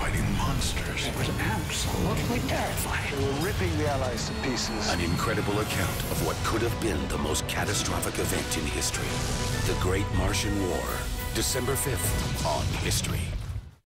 fighting monsters. It was absolutely terrifying. They were ripping the Allies to pieces. An incredible account of what could have been the most catastrophic event in history. The Great Martian War, December 5th on History.